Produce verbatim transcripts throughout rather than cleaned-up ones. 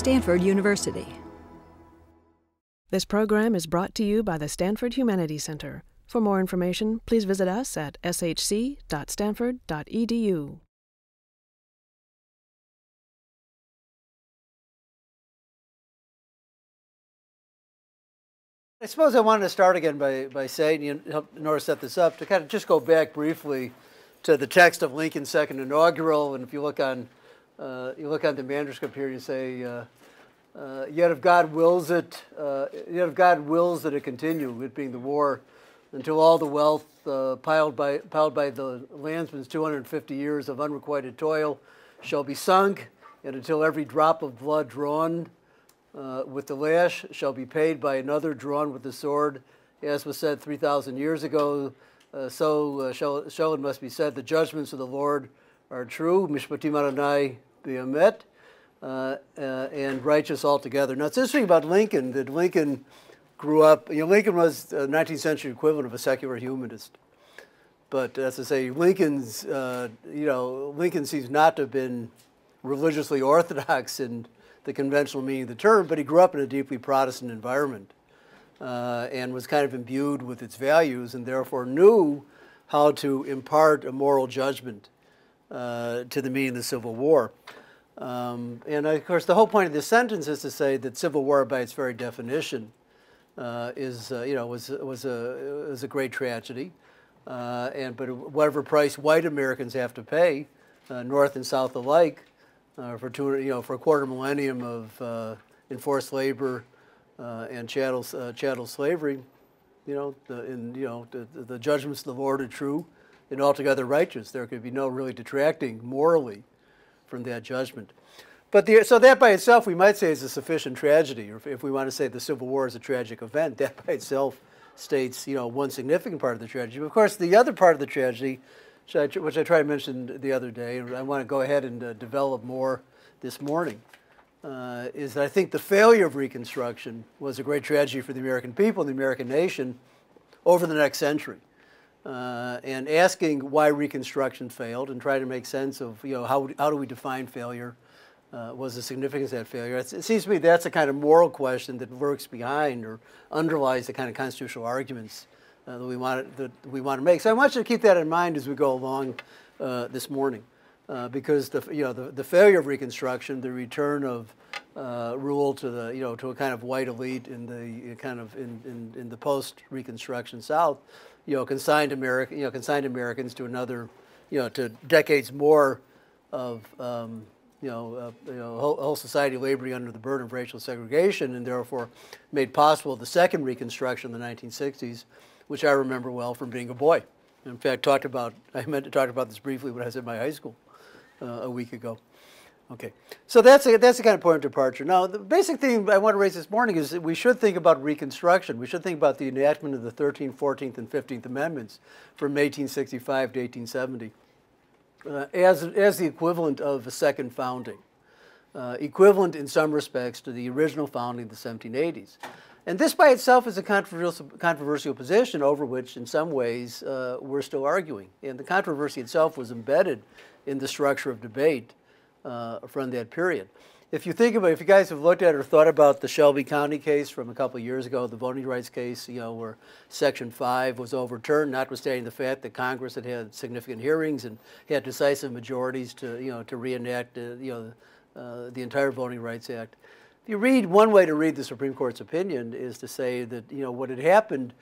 Stanford University. This program is brought to you by the Stanford Humanities Center. For more information, please visit us at s h c dot stanford dot e d u. I suppose I wanted to start again by, by saying, you helped Nora set this up, to kind of just go back briefly to the text of Lincoln's second inaugural. And if you look on, uh, you look on the manuscript here, you say, uh, uh, yet if God wills it, uh, yet if God wills that it continue, it being the war, until all the wealth uh, piled, by, piled by the landsman's two hundred fifty years of unrequited toil shall be sunk, and until every drop of blood drawn Uh, with the lash shall be paid by another drawn with the sword. As was said three thousand years ago, uh, so uh, shall, shall it must be said, the judgments of the Lord are true. Mishpatim Adonai b'emet, uh, uh, and righteous altogether. Now, it's interesting about Lincoln that Lincoln grew up, you know, Lincoln was the nineteenth century equivalent of a secular humanist. But as I say, Lincoln's, uh, you know, Lincoln seems not to have been religiously orthodox and the conventional meaning of the term, but he grew up in a deeply Protestant environment uh, and was kind of imbued with its values and therefore knew how to impart a moral judgment uh, to the meaning of the Civil War. Um, and of course, the whole point of this sentence is to say that Civil War, by its very definition, uh, is uh, you know was was a was a great tragedy, uh, and but whatever price white Americans have to pay, uh, North and South alike. Uh, for two, you know, for a quarter millennium of uh, enforced labor uh, and chattel uh, chattel slavery, you know, the, and you know, the, the judgments of the Lord are true and altogether righteous. There could be no really detracting morally from that judgment. But the, so that by itself, we might say, is a sufficient tragedy. Or if, if we want to say the Civil War is a tragic event, that by itself states, you know, one significant part of the tragedy. But of course, the other part of the tragedy, Which I, which I tried to mention the other day, and I want to go ahead and uh, develop more this morning, uh, is that I think the failure of Reconstruction was a great tragedy for the American people and the American nation over the next century. Uh, and asking why Reconstruction failed and trying to make sense of, you know, how, how do we define failure, uh, was the significance of that failure. It's, it seems to me that's the kind of moral question that lurks behind or underlies the kind of constitutional arguments Uh, that we want to, that we want to make. So I want you to keep that in mind as we go along uh, this morning, uh, because the you know the, the failure of Reconstruction, the return of uh, rule to the you know to a kind of white elite in the uh, kind of in in, in the post-Reconstruction South, you know consigned America you know consigned Americans to another you know to decades more of um, you know uh, you know whole, whole society laboring under the burden of racial segregation, and therefore made possible the second Reconstruction in the nineteen sixties. Which I remember well from being a boy. In fact, talked about, I meant to talk about this briefly when I was at my high school uh, a week ago. Okay, so that's a, that's the kind of point of departure. Now, the basic thing I want to raise this morning is that we should think about Reconstruction. We should think about the enactment of the thirteenth, fourteenth, and fifteenth Amendments from eighteen sixty-five to eighteen seventy uh, as, as the equivalent of a second founding, uh, equivalent in some respects to the original founding of the seventeen eighties. And this by itself is a controversial, controversial position over which, in some ways, uh, we're still arguing. And the controversy itself was embedded in the structure of debate uh, from that period. If you think about, if you guys have looked at or thought about the Shelby County case from a couple of years ago, the voting rights case, you know, where Section five was overturned, notwithstanding the fact that Congress had had significant hearings and had decisive majorities to, you know, to reenact, uh, you know, uh, the entire Voting Rights Act. You read, one way to read the Supreme Court's opinion is to say that, you know, what had happened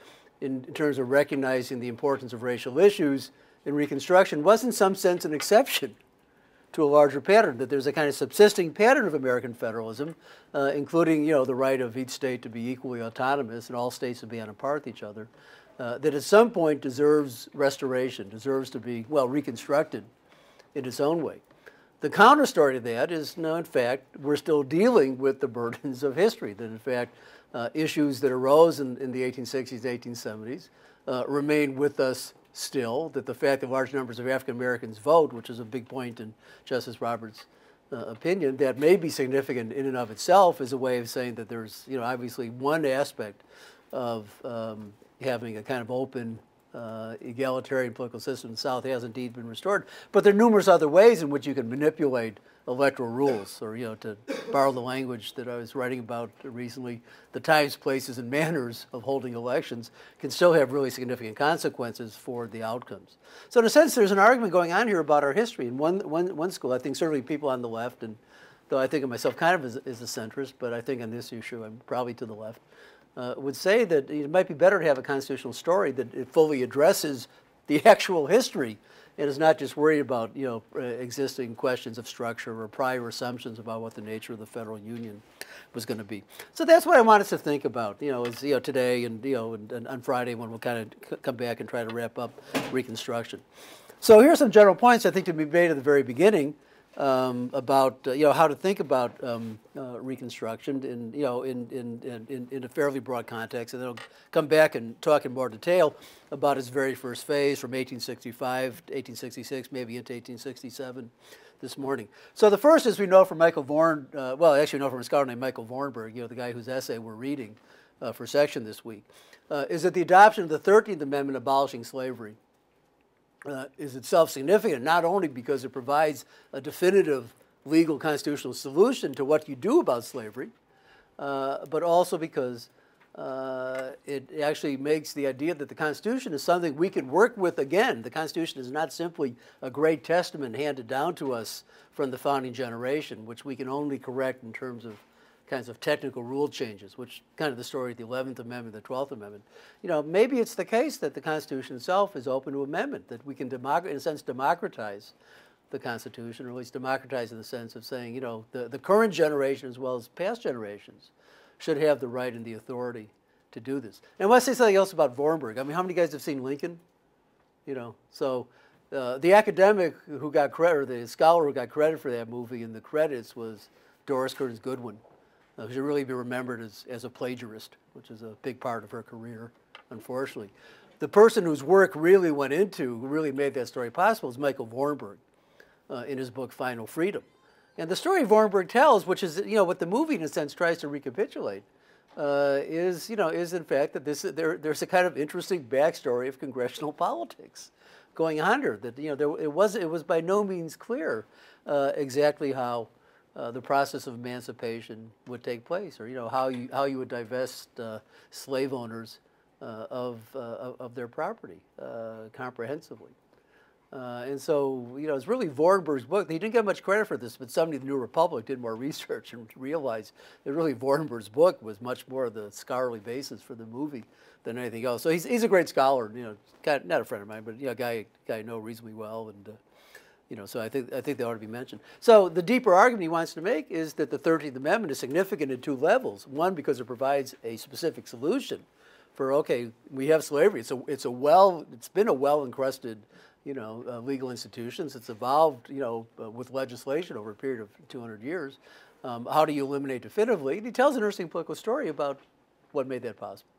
in, in terms of recognizing the importance of racial issues in Reconstruction was in some sense an exception to a larger pattern, that there's a kind of subsisting pattern of American federalism, uh, including, you know, the right of each state to be equally autonomous and all states to be on a par with each other, uh, that at some point deserves restoration, deserves to be, well, reconstructed in its own way. The counter story to that is, no, in fact, we're still dealing with the burdens of history, that in fact, uh, issues that arose in, in the eighteen sixties, eighteen seventies uh, remain with us still, that the fact that large numbers of African Americans vote, which is a big point in Justice Roberts' uh, opinion, that may be significant in and of itself is a way of saying that there's, you know, obviously one aspect of um, having a kind of open, uh, egalitarian political system in the South has indeed been restored. But there are numerous other ways in which you can manipulate electoral rules, or, you know, to borrow the language that I was writing about recently, the times, places, and manners of holding elections can still have really significant consequences for the outcomes. So in a sense, there's an argument going on here about our history. In one, one, one school, I think certainly people on the left, and though I think of myself kind of as, as a centrist, but I think on this issue I'm probably to the left, uh, would say that it might be better to have a constitutional story that it fully addresses the actual history and is not just worried about, you know, uh, existing questions of structure or prior assumptions about what the nature of the federal union was going to be. So that's what I want us to think about, you know, is, you know, today and, you know, and, and on Friday when we'll kind of come back and try to wrap up Reconstruction. So here are some general points I think to be made at the very beginning um, about, uh, you know, how to think about um, uh, Reconstruction in, you know, in, in, in, in a fairly broad context, and then I'll come back and talk in more detail about its very first phase from eighteen sixty-five to eighteen sixty-six, maybe into eighteen sixty-seven this morning. So the first is we know from Michael Vorenberg, uh, well, actually we know from a scholar named Michael Vorenberg, you know, the guy whose essay we're reading uh, for section this week, uh, is that the adoption of the Thirteenth Amendment abolishing slavery uh, is itself significant, not only because it provides a definitive legal constitutional solution to what you do about slavery, uh, but also because Uh, it actually makes the idea that the Constitution is something we can work with again. The Constitution is not simply a great testament handed down to us from the founding generation, which we can only correct in terms of kinds of technical rule changes, which kind of the story of the eleventh Amendment, the twelfth Amendment. You know, maybe it's the case that the Constitution itself is open to amendment, that we can, in a sense, democratize the Constitution, or at least democratize in the sense of saying, you know, the, the current generation as well as past generations should have the right and the authority to do this. And I want to say something else about Vorenberg. I mean, how many guys have seen Lincoln? You know, so uh, the academic who got credit, or the scholar who got credit for that movie in the credits was Doris Kearns Goodwin, uh, who should really be remembered as, as a plagiarist, which is a big part of her career, unfortunately. The person whose work really went into, who really made that story possible, is Michael Vorenberg uh, in his book, Final Freedom. And the story Vorenberg tells, which is, you know, what the movie in a sense tries to recapitulate, uh, is, you know, is in fact that this there there's a kind of interesting backstory of congressional politics going on here. That, you know, there it was it was by no means clear uh, exactly how uh, the process of emancipation would take place, or, you know, how you how you would divest uh, slave owners uh, of uh, of their property uh, comprehensively. Uh, and so, you know, it's really Vorenberg's book. He didn't get much credit for this, but somebody in the New Republic did more research and realized that really Vorenberg's book was much more the scholarly basis for the movie than anything else. So he's, he's a great scholar, you know, kind of, not a friend of mine, but, you know, a guy, guy I know reasonably well. And, uh, you know, so I think, I think they ought to be mentioned. So the deeper argument he wants to make is that the thirteenth Amendment is significant in two levels. One, because it provides a specific solution for, okay, we have slavery. It's a, it's a well, it's been a well-encrusted, you know, uh, legal institutions. It's evolved, you know, uh, with legislation over a period of two hundred years. Um, how do you eliminate definitively? And he tells an interesting political story about what made that possible.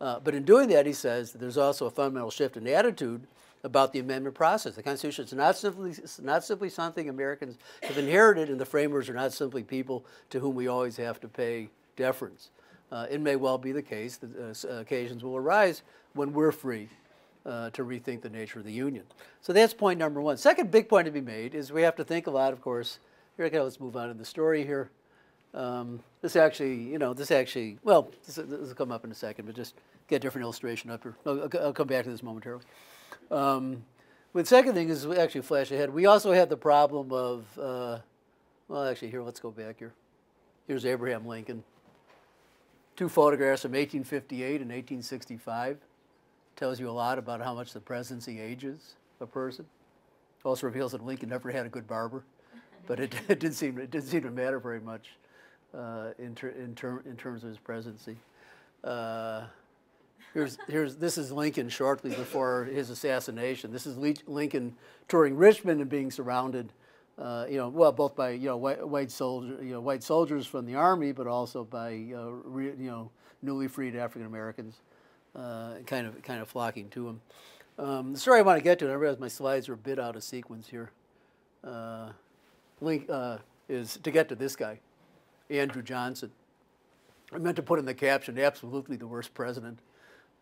Uh, but in doing that, he says that there's also a fundamental shift in attitude about the amendment process. The Constitution is not simply, not simply something Americans have inherited, and the framers are not simply people to whom we always have to pay deference. Uh, it may well be the case that uh, occasions will arise when we're free Uh, to rethink the nature of the union. So that's point number one. Second big point to be made is we have to think a lot, of course. Here, okay, let's move on to the story here. Um, this actually, you know, this actually, well, this, this will come up in a second, but just get a different illustration up here. I'll, I'll come back to this momentarily. Um, the second thing is we actually flash ahead. We also have the problem of, uh, well, actually, here, let's go back here. Here's Abraham Lincoln. Two photographs from eighteen fifty-eight and eighteen sixty-five. Tells you a lot about how much the presidency ages a person. Also reveals that Lincoln never had a good barber, but it, it didn't seem it didn't seem to matter very much uh, in ter in, ter in terms of his presidency. Uh, here's here's this is Lincoln shortly before his assassination. This is Le Lincoln touring Richmond and being surrounded, uh, you know, well both by you know white, white soldier you know white soldiers from the army, but also by uh, re you know newly freed African Americans. Uh, kind of, kind of flocking to him. Um, the story I want to get to, and I realize my slides are a bit out of sequence here, uh, link, uh, is to get to this guy, Andrew Johnson. I meant to put in the caption, absolutely the worst president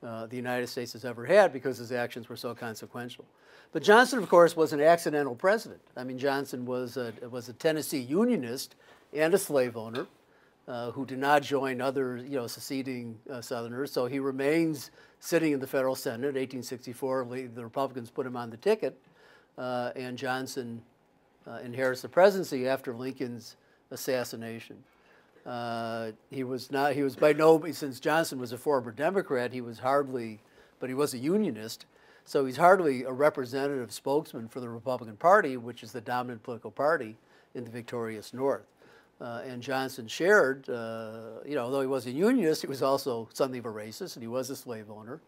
uh, the United States has ever had, because his actions were so consequential. But Johnson, of course, was an accidental president. I mean, Johnson was a, was a Tennessee unionist and a slave owner uh, who did not join other, you know, seceding uh, Southerners. So he remains sitting in the federal Senate. eighteen sixty-four, the Republicans put him on the ticket, uh, and Johnson uh, inherits the presidency after Lincoln's assassination. Uh, he was not, he was by no means, since Johnson was a former Democrat, he was hardly, but he was a unionist, so he's hardly a representative spokesman for the Republican Party, which is the dominant political party in the victorious North. Uh, and Johnson shared, uh, you know, though he was a unionist, he was also something of a racist, and he was a slave owner.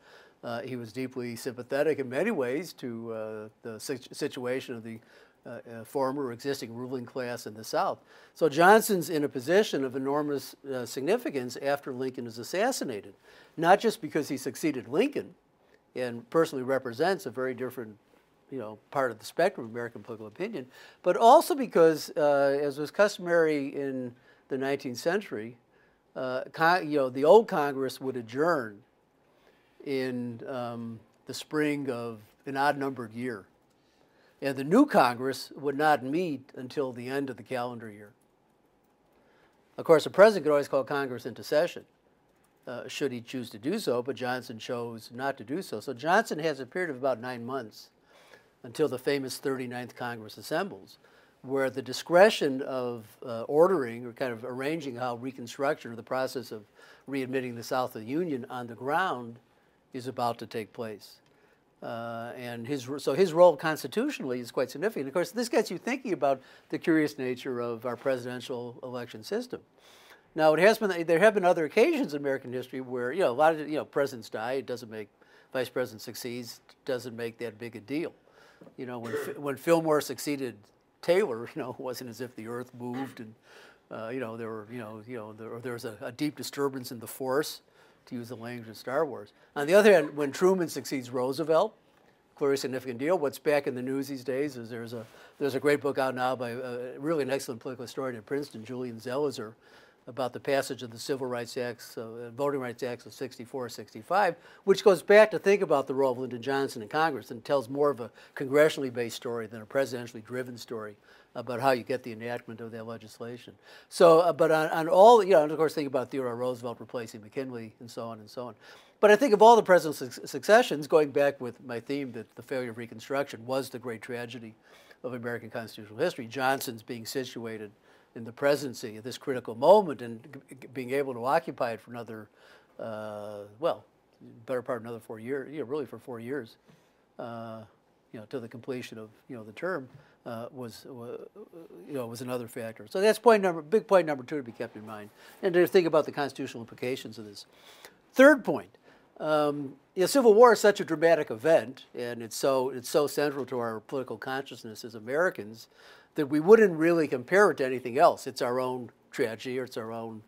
Uh, he was deeply sympathetic in many ways to uh, the situation of the Uh, uh, former or existing ruling class in the South. So Johnson's in a position of enormous uh, significance after Lincoln is assassinated, not just because he succeeded Lincoln and personally represents a very different, you know, part of the spectrum of American political opinion, but also because, uh, as was customary in the nineteenth century, uh, con you know, the old Congress would adjourn in um, the spring of an odd-numbered year. And the new Congress would not meet until the end of the calendar year. Of course, the president could always call Congress into session, uh, should he choose to do so, but Johnson chose not to do so. So Johnson has a period of about nine months until the famous thirty-ninth Congress assembles, where the discretion of uh, ordering or kind of arranging how Reconstruction or the process of readmitting the South to the Union on the ground is about to take place. Uh, and his, so his role constitutionally is quite significant. Of course, this gets you thinking about the curious nature of our presidential election system. Now, it has been, there have been other occasions in American history where, you know, a lot of, you know, presidents die. It doesn't make, vice president succeeds, doesn't make that big a deal. You know, when, when Fillmore succeeded Taylor, you know, it wasn't as if the earth moved and, uh, you know, there were, you know, you know there, or there was a, a deep disturbance in the force, to use the language of Star Wars. On the other hand, when Truman succeeds Roosevelt, clearly a significant deal. What's back in the news these days is there's a, there's a great book out now by uh, really an excellent political historian at Princeton, Julian Zelizer, about the passage of the Civil Rights Acts, uh, Voting Rights Acts of sixty-four, sixty-five, which goes back to think about the role of Lyndon Johnson in Congress and tells more of a congressionally based story than a presidentially driven story about how you get the enactment of that legislation. So, uh, but on, on all, you know, and of course think about Theodore Roosevelt replacing McKinley and so on and so on. But I think of all the president's su successions, going back with my theme that the failure of Reconstruction was the great tragedy of American constitutional history, Johnson's being situated in the presidency at this critical moment and being able to occupy it for another, uh, well, better part of another four years, you know, really for four years, uh, you know, to the completion of, you know, the term, uh, was, uh, you know, was another factor. So that's point number, big point number two to be kept in mind, and to think about the constitutional implications of this. Third point, um, you know, Civil War is such a dramatic event, and it's so, it's so central to our political consciousness as Americans, that we wouldn't really compare it to anything else. It's our own tragedy, or it's our own,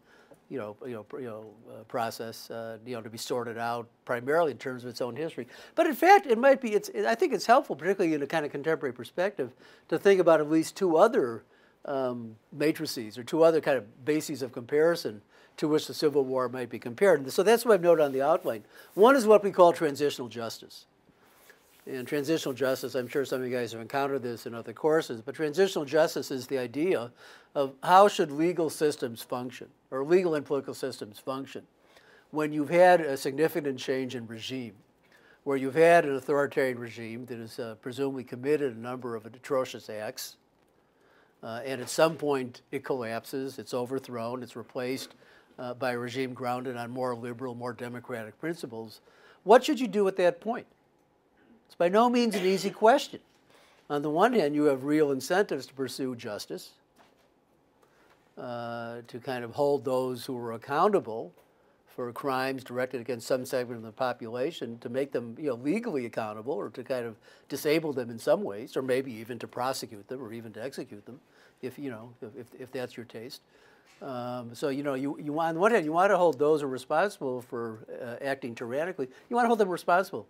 you know, you know, you know uh, process, uh, you know, to be sorted out primarily in terms of its own history. But in fact, it might be. It's. It, I think it's helpful, particularly in a kind of contemporary perspective, to think about at least two other um, matrices or two other kind of bases of comparison to which the Civil War might be compared. And so that's what I've noted on the outline. One is what we call transitional justice. And transitional justice, I'm sure some of you guys have encountered this in other courses, but transitional justice is the idea of how should legal systems function, or legal and political systems function, when you've had a significant change in regime, where you've had an authoritarian regime that has uh, presumably committed a number of atrocious acts, uh, and at some point it collapses, it's overthrown, it's replaced uh, by a regime grounded on more liberal, more democratic principles. What should you do at that point? It's by no means an easy question. On the one hand, you have real incentives to pursue justice, uh, to kind of hold those who are accountable for crimes directed against some segment of the population, to make them, you know, legally accountable, or to kind of disable them in some ways, or maybe even to prosecute them, or even to execute them, if, you know, if, if that's your taste. Um, so, you know, you, you, on the one hand, you want to hold those who are responsible for uh, acting tyrannically, you want to hold them responsible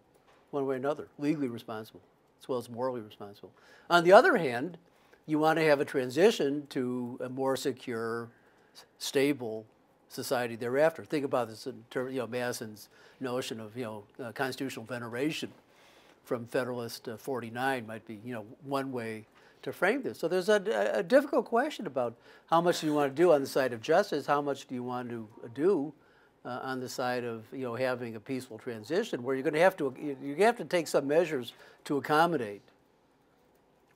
one way or another, legally responsible, as well as morally responsible. On the other hand, you want to have a transition to a more secure, stable, society thereafter. Think about this in terms, you know, Madison's notion of, you know, uh, constitutional veneration from Federalist uh, forty-nine might be, you know, one way to frame this. So there's a, a difficult question about how much do you want to do on the side of justice, how much do you want to do uh, on the side of, you know, having a peaceful transition, where you're going to have to, you have to take some measures to accommodate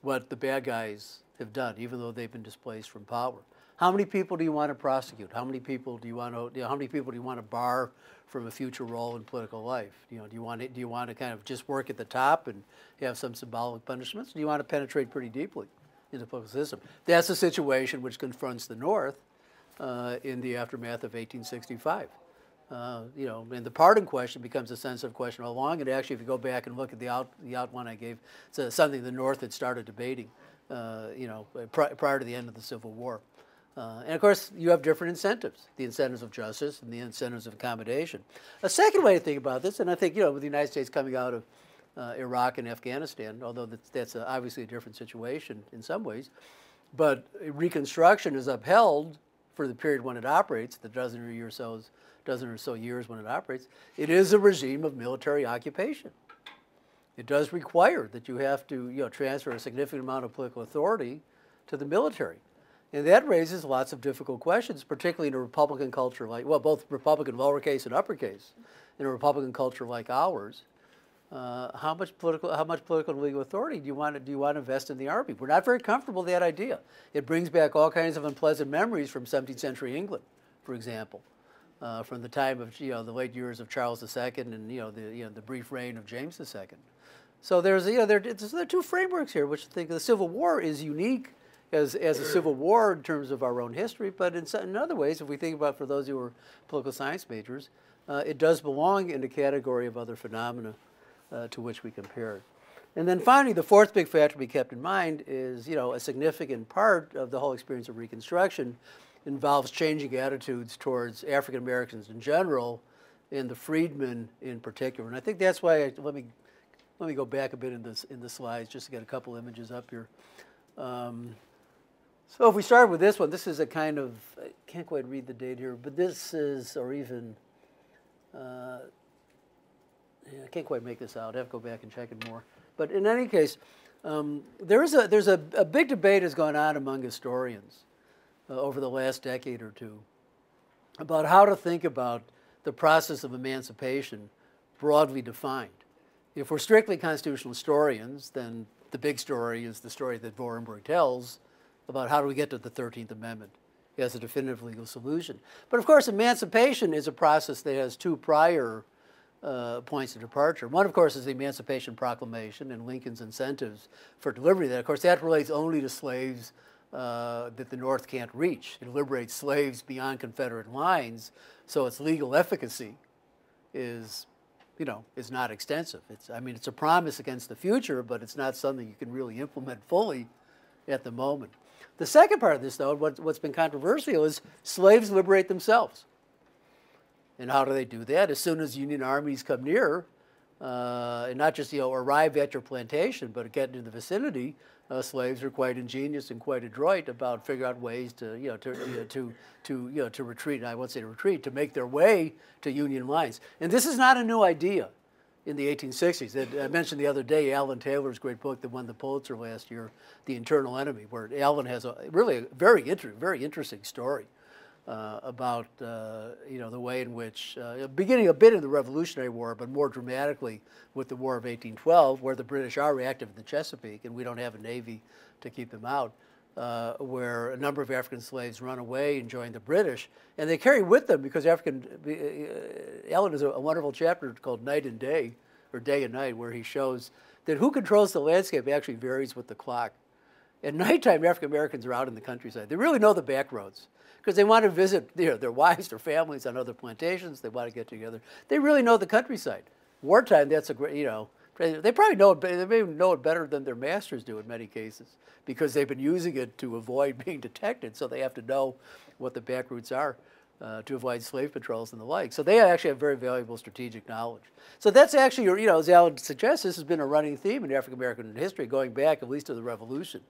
what the bad guys have done, even though they've been displaced from power. How many people do you want to prosecute? How many people do you want to, you know, how many people do you want to bar from a future role in political life? You know, do you want to, do you want to kind of just work at the top and have some symbolic punishments? Or do you want to penetrate pretty deeply into the political system? That's the situation which confronts the North uh, in the aftermath of eighteen sixty-five. Uh, you know, and the pardon question becomes a sensitive question all along. And actually, if you go back and look at the out the outline I gave, it's uh, something the North had started debating, uh, you know, pri prior to the end of the Civil War. Uh, and, of course, you have different incentives, the incentives of justice and the incentives of accommodation. A second way to think about this, and I think, you know, with the United States coming out of uh, Iraq and Afghanistan, although that's, that's a, obviously a different situation in some ways, but Reconstruction is upheld for the period when it operates, the dozen or so, dozen or so years when it operates. It is a regime of military occupation. It does require that you have to, you know, transfer a significant amount of political authority to the military. And that raises lots of difficult questions, particularly in a Republican culture like, well, both Republican lowercase and uppercase, in a Republican culture like ours. Uh, how much political, how much political and legal authority do you want to, do you want to invest in the army? We're not very comfortable with that idea. It brings back all kinds of unpleasant memories from seventeenth century England, for example, uh, from the time of, you know, the late years of Charles the Second and, you know, the, you know, the brief reign of James the Second. So there's, you know, there, there are two frameworks here, which I think the Civil War is unique As, as a civil war in terms of our own history, but in, in other ways, if we think about, for those who are political science majors, uh, it does belong in the category of other phenomena uh, to which we compare. And then finally, the fourth big factor to be kept in mind is, you know, a significant part of the whole experience of Reconstruction involves changing attitudes towards African Americans in general and the freedmen in particular. And I think that's why, I, let me let me go back a bit in this in the slides just to get a couple images up here. Um, So if we start with this one, this is a kind of, I can't quite read the date here, but this is, or even, uh, yeah, I can't quite make this out. I have to go back and check it more. But in any case, um, there is a, there's a, a big debate has gone on among historians uh, over the last decade or two about how to think about the process of emancipation broadly defined. If we're strictly constitutional historians, then the big story is the story that Vorenberg tells about how do we get to the thirteenth amendment as a definitive legal solution. But of course, emancipation is a process that has two prior uh, points of departure. One, of course, is the Emancipation Proclamation and Lincoln's incentives for delivery. That, of course, that relates only to slaves uh, that the North can't reach. It liberates slaves beyond Confederate lines, so its legal efficacy is, you know, is not extensive. It's, I mean, it's a promise against the future, but it's not something you can really implement fully at the moment. The second part of this, though, what, what's been controversial is slaves liberate themselves. And how do they do that? As soon as Union armies come near, uh, and not just, you know, arrive at your plantation, but get into the vicinity, uh, slaves are quite ingenious and quite adroit about figuring out ways to, you know, to, you know, to, to, you know, to retreat, and I won't say to retreat, to make their way to Union lines. And this is not a new idea in the eighteen sixties. I mentioned the other day Alan Taylor's great book that won the Pulitzer last year, The Internal Enemy, where Alan has a really a very, inter very interesting story uh, about uh, you know, the way in which, uh, beginning a bit in the Revolutionary War, but more dramatically with the War of eighteen twelve, where the British are active in the Chesapeake and we don't have a navy to keep them out, uh, where a number of African slaves run away and join the British. And they carry with them, because African, uh, Alan has a, a wonderful chapter called Night and Day, or Day and Night, where he shows that who controls the landscape actually varies with the clock. At nighttime, African Americans are out in the countryside. They really know the back roads, because they want to visit, you know, their wives, their families on other plantations. They want to get together. They really know the countryside. Wartime, that's a great, you know, they probably know it, they may know it better than their masters do in many cases, because they've been using it to avoid being detected, so they have to know what the back routes are uh, to avoid slave patrols and the like. So they actually have very valuable strategic knowledge. So that's actually, you know, as Alan suggests, this has been a running theme in African American history, going back at least to the Revolution,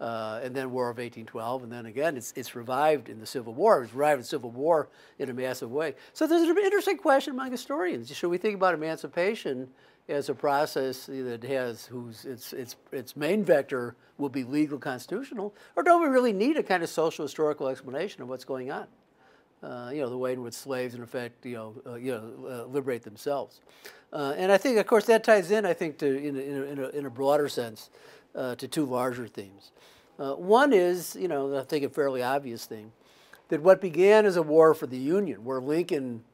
uh, and then War of eighteen twelve, and then again, it's, it's revived in the Civil War. It was revived in the Civil War in a massive way. So there's an interesting question among historians. Should we think about emancipation as a process that has whose its its its main vector will be legal constitutional, or don't we really need a kind of social historical explanation of what's going on? Uh, you know, the way in which slaves, in effect, you know, uh, you know, uh, liberate themselves, uh, and I think, of course, that ties in. I think to in a, in, a, in, a, in a broader sense uh, to two larger themes. Uh, one is, you know, I think a fairly obvious thing, that what began as a war for the Union, where Lincoln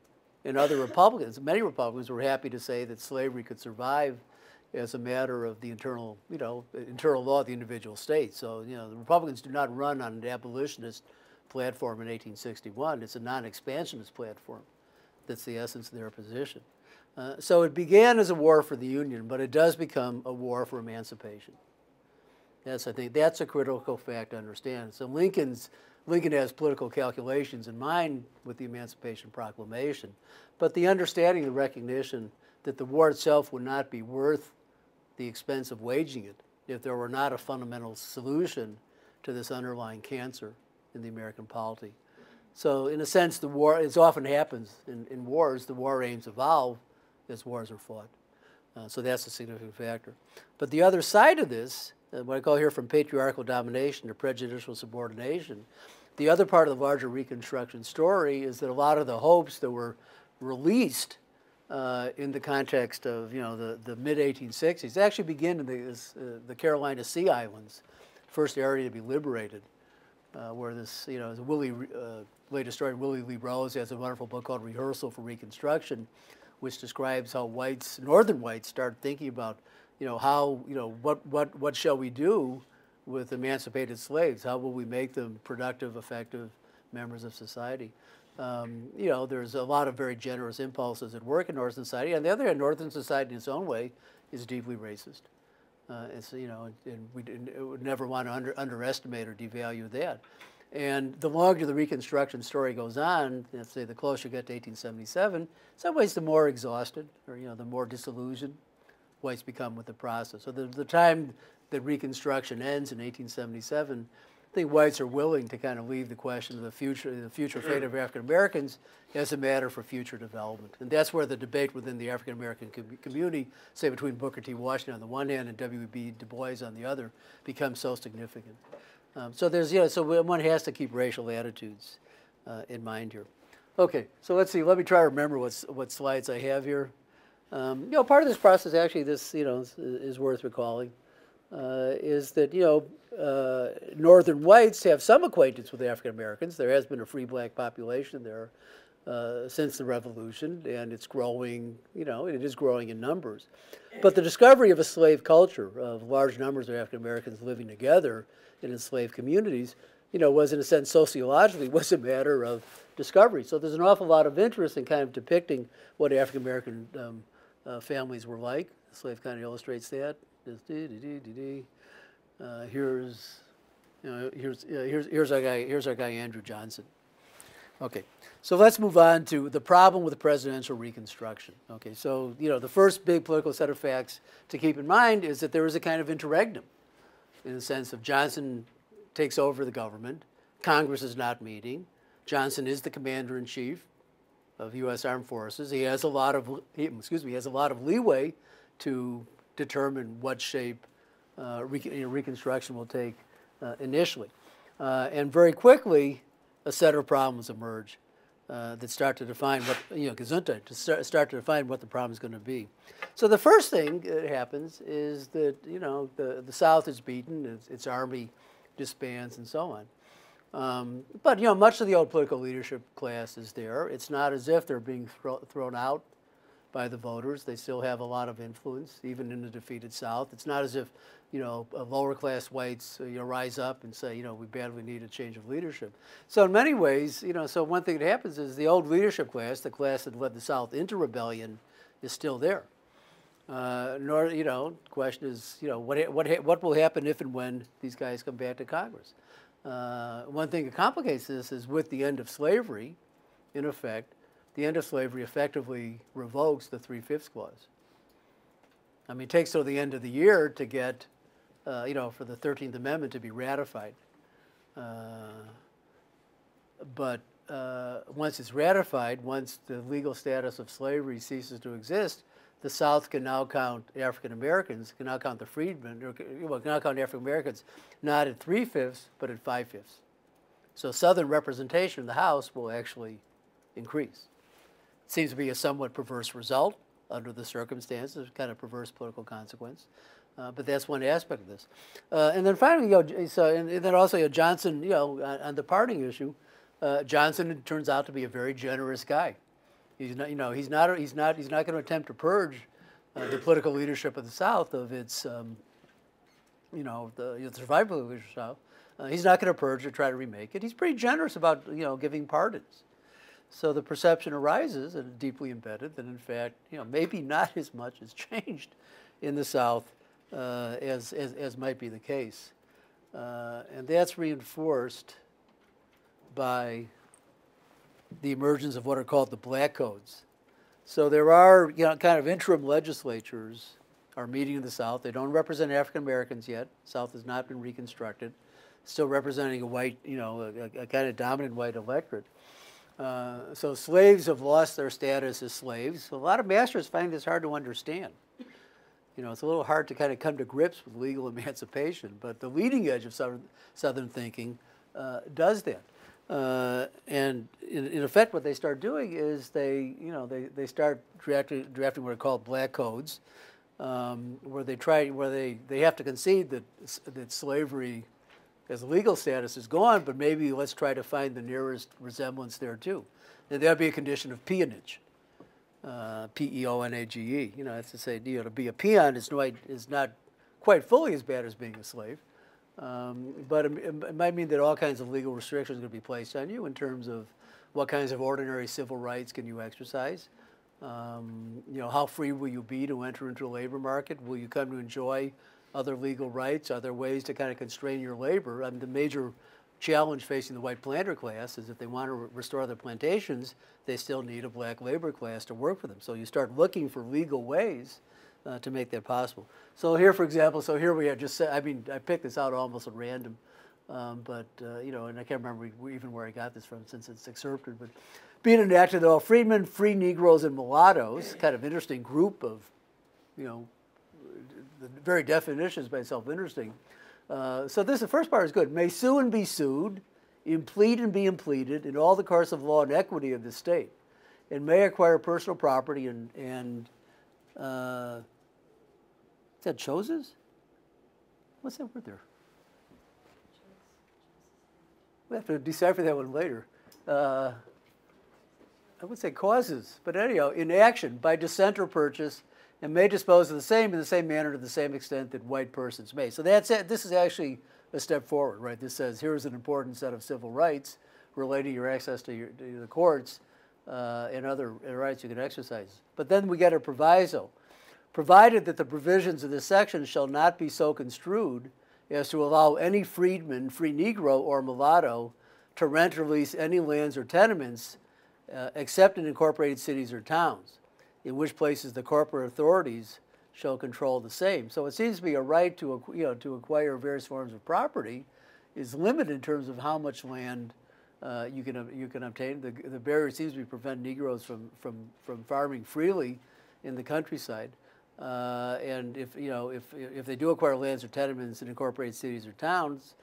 and other Republicans, many Republicans, were happy to say that slavery could survive as a matter of the internal, you know, internal law of the individual state. So, you know, the Republicans do not run on an abolitionist platform in eighteen sixty-one. It's a non-expansionist platform. That's the essence of their position. Uh, so it began as a war for the Union, but it does become a war for emancipation. Yes, I think that's a critical fact to understand. So Lincoln's Lincoln has political calculations in mind with the Emancipation Proclamation, but the understanding, the recognition that the war itself would not be worth the expense of waging it if there were not a fundamental solution to this underlying cancer in the American polity. So in a sense, the war, as often happens in, in wars, the war aims evolve as wars are fought. Uh, so that's a significant factor. But the other side of this, what I call here from patriarchal domination to prejudicial subordination. The other part of the larger Reconstruction story is that a lot of the hopes that were released uh, in the context of, you know, the, the mid eighteen sixties actually begin in the, uh, the Carolina Sea Islands, first area to be liberated, uh, where this, you know, the Willie, uh, late historian Willie Lee Rose has a wonderful book called Rehearsal for Reconstruction, which describes how whites, northern whites, started thinking about, you know, how, you know, what, what, what shall we do with emancipated slaves? How will we make them productive, effective members of society? Um, you know, there's a lot of very generous impulses at work in northern society. On the other hand, northern society in its own way is deeply racist. Uh, it's, you know, and we would never want to under, underestimate or devalue that. And the longer the Reconstruction story goes on, let's say the closer you get to eighteen seventy-seven, in some ways the more exhausted, or, you know, the more disillusioned whites become with the process. So the, the time that Reconstruction ends in eighteen seventy-seven, I think whites are willing to kind of leave the question of the future, the future fate of African Americans as a matter for future development. And that's where the debate within the African American com community, say between Booker T. Washington on the one hand and W E B Du Bois on the other, becomes so significant. Um, so there's, you know, so one has to keep racial attitudes uh, in mind here. Okay, so let's see. Let me try to remember what's, what slides I have here. Um, you know, part of this process, actually, this, you know, is, is worth recalling, uh, is that, you know, uh, northern whites have some acquaintance with African Americans. There has been a free black population there uh, since the Revolution, and it's growing, you know, it is growing in numbers. But the discovery of a slave culture, of large numbers of African Americans living together in enslaved communities, you know, was in a sense sociologically was a matter of discovery. So there's an awful lot of interest in kind of depicting what African American um, Uh, families were like. The slave kind of illustrates that. Uh, here's, you know, here's, uh, here's, here's our guy, here's our guy Andrew Johnson. Okay, so let's move on to the problem with presidential Reconstruction. Okay, so, you know, the first big political set of facts to keep in mind is that there is a kind of interregnum, in the sense of Johnson takes over the government, Congress is not meeting, Johnson is the commander-in-chief of U S armed forces. He has a lot of, he, excuse me, he has a lot of leeway to determine what shape uh, re you know, Reconstruction will take uh, initially. Uh, and very quickly, a set of problems emerge uh, that start to define what, you know, Gesundheit, to start, start to define what the problem is going to be. So the first thing that happens is that, you know, the, the South is beaten, its, its army disbands and so on. Um, but, you know, much of the old political leadership class is there. It's not as if they're being thro thrown out by the voters. They still have a lot of influence, even in the defeated South. It's not as if, you know, lower class whites, you know, rise up and say, you know, we badly need a change of leadership. So in many ways, you know, so one thing that happens is the old leadership class, the class that led the South into rebellion, is still there. Uh, nor, you know, the question is, you know, what, what, what will happen if and when these guys come back to Congress? Uh, one thing that complicates this is with the end of slavery, in effect, the end of slavery effectively revokes the three-fifths clause. I mean, it takes till the end of the year to get uh, you know, for the Thirteenth Amendment to be ratified. Uh, but uh, once it's ratified, once the legal status of slavery ceases to exist, the South can now count African Americans, can now count the freedmen, or can, well, can now count African Americans not at three-fifths, but at five-fifths. So Southern representation in the House will actually increase. It seems to be a somewhat perverse result under the circumstances, kind of perverse political consequence. Uh, but that's one aspect of this. Uh, and then finally, you know, so, and, and then also, you know, Johnson, you know, on, on the parting issue, uh, Johnson turns out to be a very generous guy. He's not, you know, he's not, he's not, he's not going to attempt to purge uh, the political leadership of the South of its, um, you know, the, you know, the survival of the South. Uh, he's not going to purge or try to remake it. He's pretty generous about, you know, giving pardons. So the perception arises, and deeply embedded, that in fact, you know, maybe not as much has changed in the South uh, as, as as might be the case, uh, and that's reinforced by the emergence of what are called the Black Codes. So there are, you know, kind of interim legislatures are meeting in the South. They don't represent African Americans yet. South has not been reconstructed. Still representing a white, you know, a, a kind of dominant white electorate. Uh, so slaves have lost their status as slaves. So a lot of masters find this hard to understand. You know, it's a little hard to kind of come to grips with legal emancipation, but the leading edge of Southern, Southern thinking uh, does that. Uh, and in, in effect, what they start doing is they, you know, they, they start drafting, drafting what are called Black Codes, um, where they try, where they, they have to concede that, that slavery as a legal status is gone, but maybe let's try to find the nearest resemblance there too. And that would be a condition of peonage, uh, P E O N A G E. You know, that's to say, you know, to be a peon is, no, is not quite fully as bad as being a slave. Um, but it, it might mean that all kinds of legal restrictions are going to be placed on you in terms of what kinds of ordinary civil rights can you exercise. Um, you know, how free will you be to enter into a labor market? Will you come to enjoy other legal rights? Are there ways to kind of constrain your labor? I mean, the major challenge facing the white planter class is if they want to re restore their plantations, they still need a black labor class to work for them. So you start looking for legal ways Uh, to make that possible. So here, for example, so here we are just, I mean, I picked this out almost at random, um, but, uh, you know, and I can't remember even where I got this from since it's excerpted, but being enacted, all freedmen, free Negroes, and mulattoes, kind of interesting group of, you know, the very definition is by itself interesting. Uh, so this, the first part is good. May sue and be sued, implead and be impleaded in all the course of law and equity of the state, and may acquire personal property and, and, uh, that choses? What's that word there? We have to decipher that one later. Uh, I would say causes, but anyhow, in action, by dissent or purchase, and may dispose of the same in the same manner to the same extent that white persons may. So that's it. This is actually a step forward, right? This says here is an important set of civil rights relating to your access to, your, to the courts uh, and other rights you can exercise. But then we get a proviso. Provided that the provisions of this section shall not be so construed as to allow any freedman, free Negro, or mulatto to rent or lease any lands or tenements uh, except in incorporated cities or towns, in which places the corporate authorities shall control the same. So it seems to be a right to, you know, to acquire various forms of property is limited in terms of how much land uh, you can, you can obtain. The, the barrier seems to be prevent Negroes from, from, from farming freely in the countryside. Uh, and if, you know, if, if they do acquire lands or tenements in incorporated cities or towns,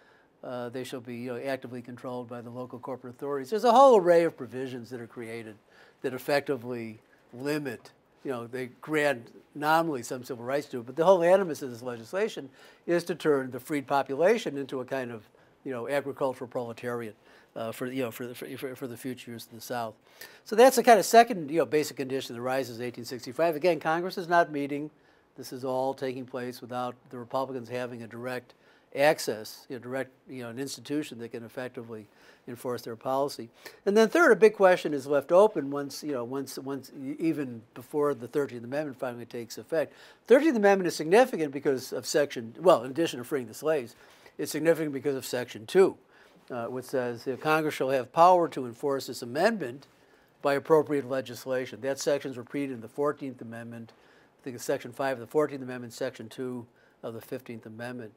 uh, they shall be, you know, actively controlled by the local corporate authorities. There's a whole array of provisions that are created that effectively limit, you know, they grant nominally some civil rights to it, but the whole animus of this legislation is to turn the freed population into a kind of, you know, agricultural proletariat uh, for, you know, for the, for, for the future years of the South. So that's the kind of second, you know, basic condition that arises in eighteen sixty-five. Again, Congress is not meeting. This is all taking place without the Republicans having a direct access, you know, direct, you know, an institution that can effectively enforce their policy. And then third, a big question is left open once, you know, once, once even before the thirteenth Amendment finally takes effect. thirteenth Amendment is significant because of section, well, in addition to freeing the slaves, it's significant because of Section two, uh, which says the Congress shall have power to enforce this amendment by appropriate legislation. That section is repeated in the fourteenth Amendment. I think it's Section five of the fourteenth Amendment, Section two of the Fifteenth Amendment.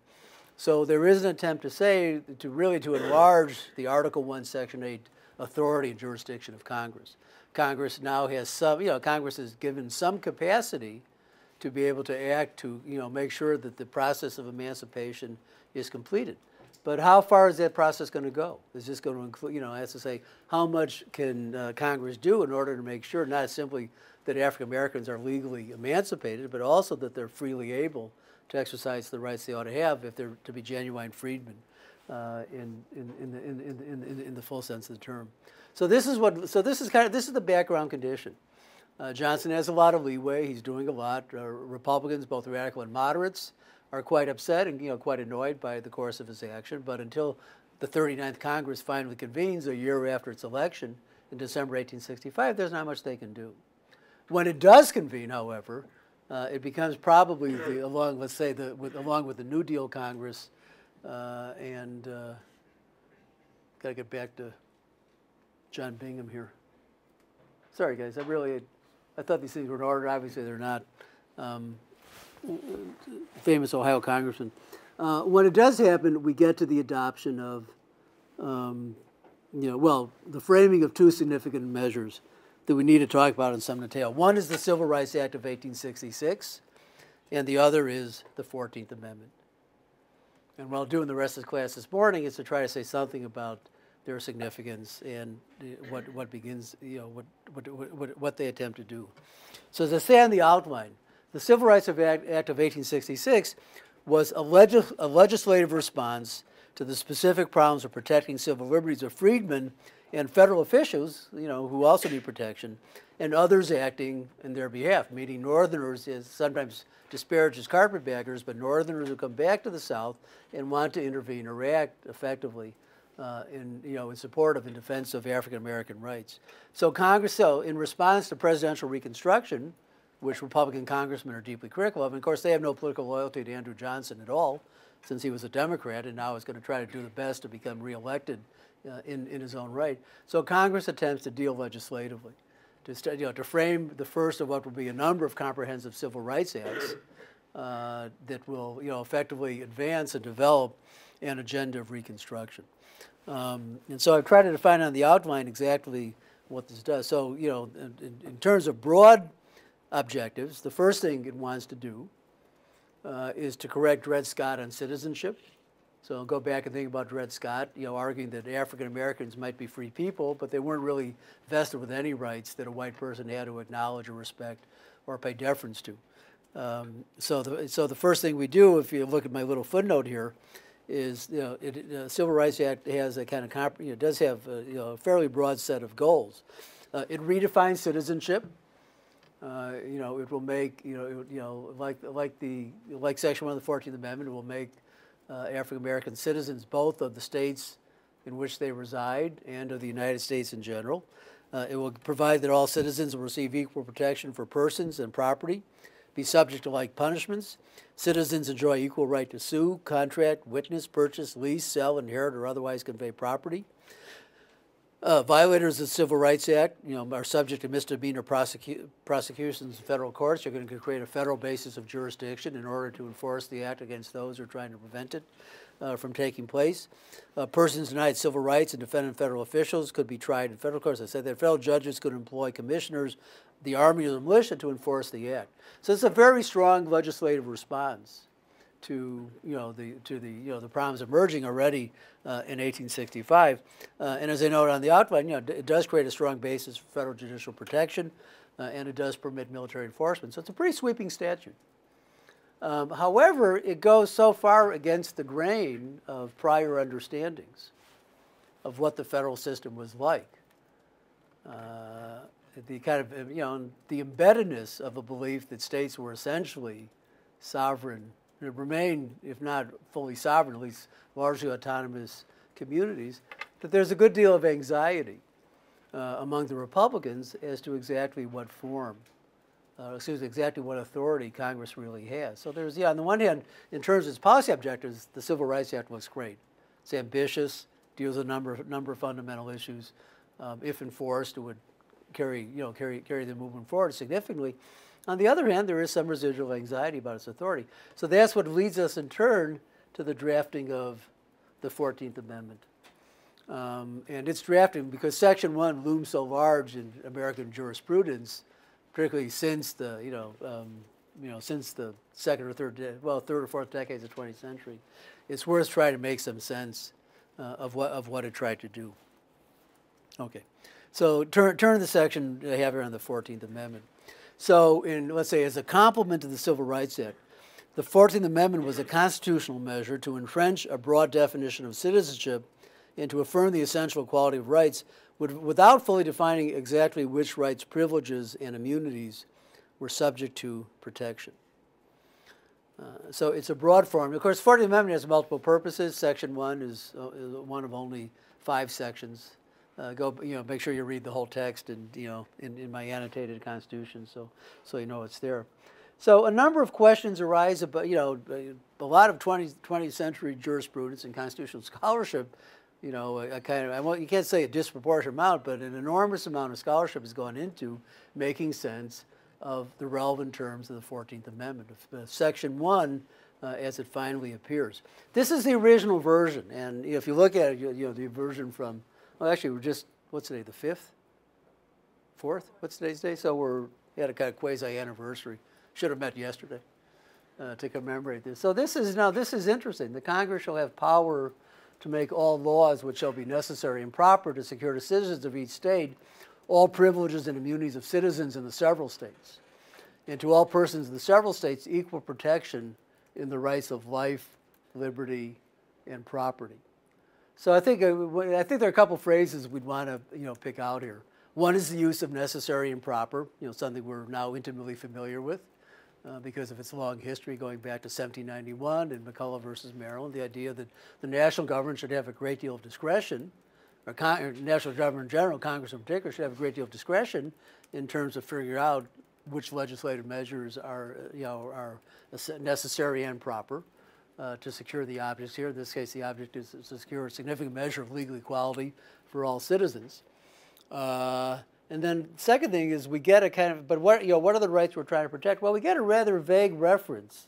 So there is an attempt to say, to really to enlarge the Article one, Section eight authority and jurisdiction of Congress. Congress now has some, you know, Congress is given some capacity to be able to act to, you know, make sure that the process of emancipation is completed. But how far is that process going to go? Is this going to include, you know, I have to say, how much can uh, Congress do in order to make sure not simply that African Americans are legally emancipated, but also that they're freely able to exercise the rights they ought to have if they're to be genuine freedmen uh, in, in, in, the, in, in, in, in the full sense of the term. So this is what, so this is kind of, this is the background condition. Uh, Johnson has a lot of leeway. He's doing a lot. Uh, Republicans, both radical and moderates, are quite upset and, you know, quite annoyed by the course of his action. But until the thirty-ninth Congress finally convenes a year after its election in December eighteen sixty-five, there's not much they can do. When it does convene, however, uh, it becomes probably the, along, let's say, the, with, along with the New Deal Congress, uh, and uh, got to get back to John Bingham here. Sorry, guys, I really, I thought these things were in order. Obviously, they're not. Um, famous Ohio congressman. Uh, when it does happen, we get to the adoption of, um, you know, well, the framing of two significant measures that we need to talk about in some detail. One is the Civil Rights Act of eighteen sixty-six, and the other is the Fourteenth Amendment. And what I'll do in the rest of the class this morning is to try to say something about their significance and what what begins, you know, what what what, what they attempt to do. So as I say on the outline, the Civil Rights Act of eighteen sixty-six was a, legis a legislative response to the specific problems of protecting civil liberties of freedmen and federal officials, you know, who also need protection, and others acting in their behalf, meaning Northerners, is sometimes disparaged as carpetbaggers, but Northerners who come back to the South and want to intervene or act effectively uh, in, you know, in support of and defense of African American rights. So Congress, so in response to presidential Reconstruction, which Republican congressmen are deeply critical of. And, of course, they have no political loyalty to Andrew Johnson at all, since he was a Democrat and now is going to try to do the best to become reelected uh, in, in his own right. So Congress attempts to deal legislatively, to, you know, to frame the first of what will be a number of comprehensive civil rights acts uh, that will, you know, effectively advance and develop an agenda of Reconstruction. Um, and so I've tried to define on the outline exactly what this does. So, you know, in, in terms of broad objectives, the first thing it wants to do uh, is to correct Dred Scott on citizenship. So I'll go back and think about Dred Scott, you know, arguing that African Americans might be free people, but they weren't really vested with any rights that a white person had to acknowledge or respect or pay deference to. Um, so, the, so the first thing we do, if you look at my little footnote here, is, you know, it, uh, Civil Rights Act has a kind of comp you know, does have a, you know, a fairly broad set of goals. Uh, it redefines citizenship. Uh, you know, it will make, you know, it, you know, like like the like Section one of the Fourteenth Amendment, it will make uh, African American citizens both of the states in which they reside and of the United States in general. Uh, it will provide that all citizens will receive equal protection for persons and property, be subject to like punishments. Citizens enjoy equal right to sue, contract, witness, purchase, lease, sell, inherit, or otherwise convey property. Uh, violators of the Civil Rights Act, you know, are subject to misdemeanor prosecu prosecutions in federal courts. You're going to create a federal basis of jurisdiction in order to enforce the act against those who are trying to prevent it uh, from taking place. Uh, persons denied civil rights and defendant federal officials could be tried in federal courts. I said that federal judges could employ commissioners, the army, or the militia to enforce the act. So it's a very strong legislative response to, you know, the to the you know the problems emerging already uh, in eighteen sixty-five, uh, and as I noted on the outline, you know, it does create a strong basis for federal judicial protection, uh, and it does permit military enforcement. So it's a pretty sweeping statute. Um, however, it goes so far against the grain of prior understandings of what the federal system was like. Uh, the kind of you know the embeddedness of a belief that states were essentially sovereign. It remained, if not fully sovereign, at least largely autonomous communities, that there's a good deal of anxiety uh, among the Republicans as to exactly what form, uh, excuse me, exactly what authority Congress really has. So there's, yeah, on the one hand, in terms of its policy objectives, the Civil Rights Act looks great. It's ambitious, deals with a number, number of fundamental issues. Um, if enforced, it would carry, you know, carry, carry the movement forward significantly. On the other hand, there is some residual anxiety about its authority. So that's what leads us in turn to the drafting of the fourteenth Amendment. Um, and it's drafting because Section one looms so large in American jurisprudence, particularly since the, you know, um, you know, since the second or third, well, third or fourth decades of the twentieth century. It's worth trying to make some sense uh, of, what, of what it tried to do. Okay, so turn, turn to the section I have here on the fourteenth Amendment. So in, let's say, as a complement to the Civil Rights Act, the fourteenth Amendment was a constitutional measure to entrench a broad definition of citizenship and to affirm the essential equality of rights without fully defining exactly which rights, privileges, and immunities were subject to protection. Uh, so it's a broad form. Of course, the fourteenth Amendment has multiple purposes. Section one is, uh, is one of only five sections. Uh, go, you know, make sure you read the whole text, and you know, in, in my annotated Constitution, so so you know it's there. So a number of questions arise about, you know, a lot of twentieth century jurisprudence and constitutional scholarship. You know, a, a kind of, I won't, you can't say a disproportionate amount, but an enormous amount of scholarship has gone into making sense of the relevant terms of the fourteenth Amendment, of Section one, uh, as it finally appears. This is the original version, and you know, if you look at it, you, you know, the version from. Well, actually, we're just, what's today, the fifth? Fourth? What's today's day? So we're, we had a kind of quasi-anniversary. Should have met yesterday uh, to commemorate this. So this is, now this is interesting. The Congress shall have power to make all laws which shall be necessary and proper to secure to citizens of each state all privileges and immunities of citizens in the several states, and to all persons in the several states equal protection in the rights of life, liberty, and property. So I think, I think there are a couple phrases we'd want to, you know, pick out here. One is the use of necessary and proper, you know, something we're now intimately familiar with uh, because of its long history going back to seventeen ninety-one and McCulloch versus Maryland, the idea that the national government should have a great deal of discretion, or, con or national government in general, Congress in particular, should have a great deal of discretion in terms of figuring out which legislative measures are, you know, are necessary and proper. Uh, to secure the objects here. In this case, the object is to secure a significant measure of legal equality for all citizens. Uh, and then second thing is we get a kind of, but what, you know, what are the rights we're trying to protect? Well, we get a rather vague reference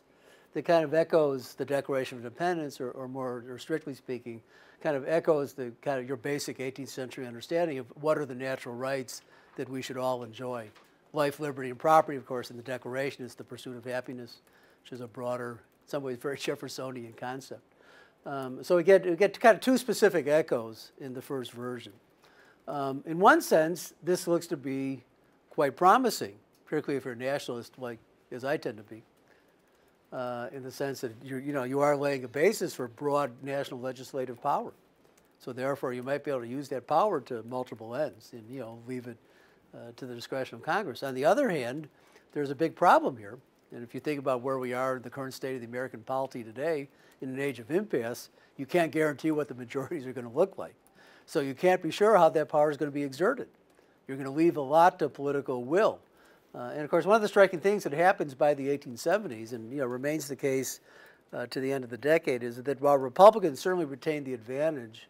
that kind of echoes the Declaration of Independence, or, or more, or strictly speaking, kind of echoes the kind of your basic eighteenth century understanding of what are the natural rights that we should all enjoy. Life, liberty, and property, of course, in the Declaration is the pursuit of happiness, which is a broader, in some ways, very Jeffersonian concept. Um, so we get, we get kind of two specific echoes in the first version. Um, in one sense, this looks to be quite promising, particularly if you're a nationalist, like as I tend to be, uh, in the sense that you're, you know, you are laying a basis for broad national legislative power. So therefore, you might be able to use that power to multiple ends and, you know, leave it uh, to the discretion of Congress. On the other hand, there's a big problem here. And if you think about where we are in the current state of the American polity today, in an age of impasse, you can't guarantee what the majorities are going to look like. So you can't be sure how that power is going to be exerted. You're going to leave a lot to political will. Uh, and of course, one of the striking things that happens by the eighteen seventies, and you know, remains the case uh, to the end of the decade, is that while Republicans certainly retained the advantage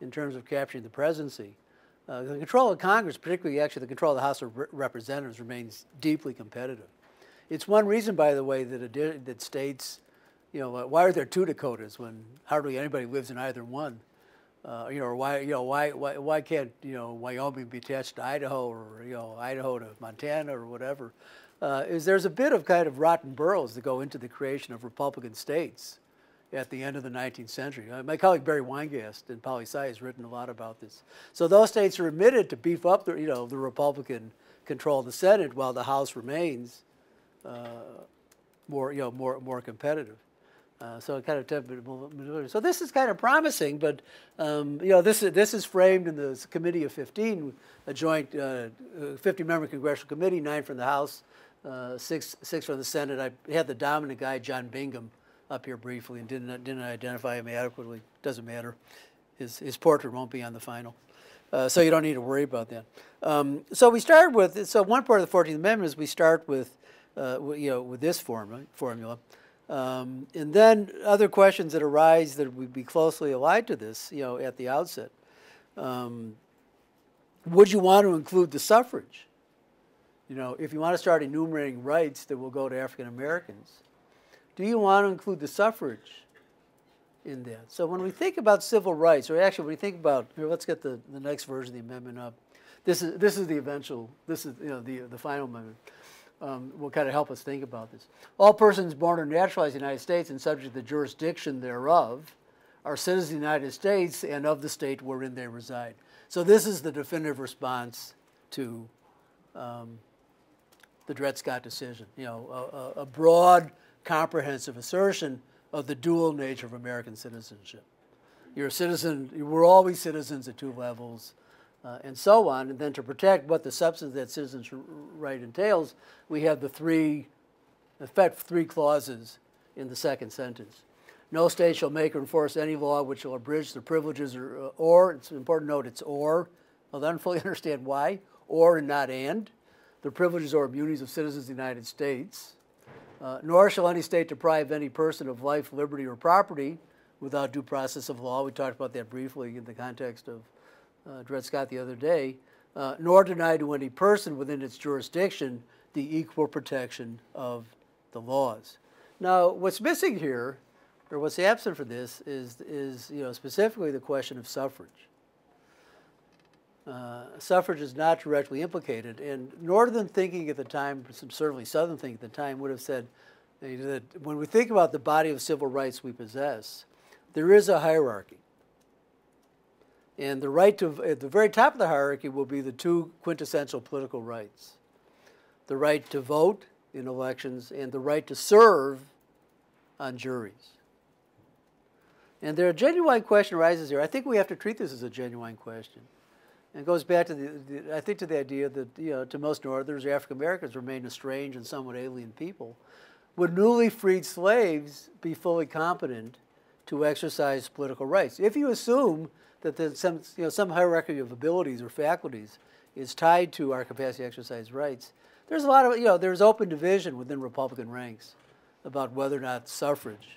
in terms of capturing the presidency, uh, the control of Congress, particularly actually the control of the House of Representatives, remains deeply competitive. It's one reason, by the way, that, it, that states, you know, why are there two Dakotas when hardly anybody lives in either one? Uh, you know, or why, you know, why, why, why can't, you know, Wyoming be attached to Idaho, or, you know, Idaho to Montana, or whatever? Uh, is there's a bit of kind of rotten boroughs that go into the creation of Republican states at the end of the nineteenth century. Uh, my colleague Barry Weingast in Poli-Sci has written a lot about this. So those states are admitted to beef up the, you know, the Republican control of the Senate while the House remains Uh, more, you know, more, more competitive. Uh, so it kind of, so this is kind of promising, but um, you know, this is this is framed in the Committee of fifteen, a joint fifty-member uh, congressional committee, nine from the House, uh, six six from the Senate. I had the dominant guy, John Bingham, up here briefly, and didn't didn't identify him adequately. Doesn't matter. His his portrait won't be on the final. Uh, so you don't need to worry about that. Um, so we started with, so one part of the fourteenth Amendment is we start with. Uh, you know, with this form, formula. Um, and then other questions that arise that would be closely allied to this, you know, at the outset. Um, would you want to include the suffrage? You know, if you want to start enumerating rights that will go to African Americans, do you want to include the suffrage in that? So when we think about civil rights, or actually when we think about, here, let's get the, the next version of the amendment up. This is, this is the eventual, this is, you know, the, the final amendment. Um, will kind of help us think about this. All persons born or naturalized in the United States and subject to the jurisdiction thereof are citizens of the United States and of the state wherein they reside. So this is the definitive response to um, the Dred Scott decision, you know, a, a broad, comprehensive assertion of the dual nature of American citizenship. You're a citizen, we're always citizens at two levels, Uh, and so on, and then to protect what the substance of that citizen's right entails, we have the three, in fact, three clauses in the second sentence. No state shall make or enforce any law which shall abridge the privileges or, or it's an important note, it's or, although I don't fully understand why, or and not and, the privileges or immunities of citizens of the United States, uh, nor shall any state deprive any person of life, liberty, or property without due process of law. We talked about that briefly in the context of Uh, Dred Scott the other day, uh, nor deny to any person within its jurisdiction the equal protection of the laws. Now, what's missing here, or what's absent for this, is, is you know, specifically the question of suffrage. Uh, suffrage is not directly implicated, and Northern thinking at the time, certainly Southern thinking at the time, would have said that when we think about the body of civil rights we possess, there is a hierarchy. And the right to, at the very top of the hierarchy will be the two quintessential political rights, the right to vote in elections and the right to serve on juries. And there a genuine question arises here. I think we have to treat this as a genuine question. And it goes back to, the, the, I think, to the idea that, you know, to most Northerners, African Americans remain estranged and somewhat alien people. Would newly freed slaves be fully competent to exercise political rights? If you assume that there's some, you know, some hierarchy of abilities or faculties is tied to our capacity to exercise rights, there's a lot of, you know, there's open division within Republican ranks about whether or not suffrage